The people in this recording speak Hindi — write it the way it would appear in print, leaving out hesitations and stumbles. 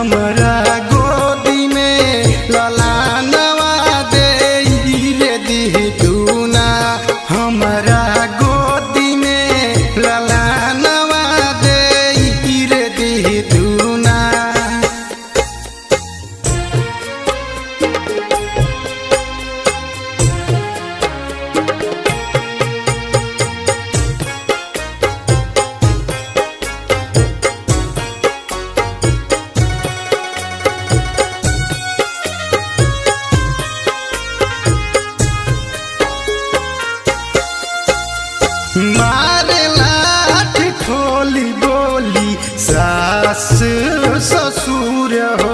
हमरा गोदी में ललानवा दे रे दी तूना, हमरा गोदी में ललानवा दे रे दी तूना। मारे लाठ खोली बोली सास ससुर हो।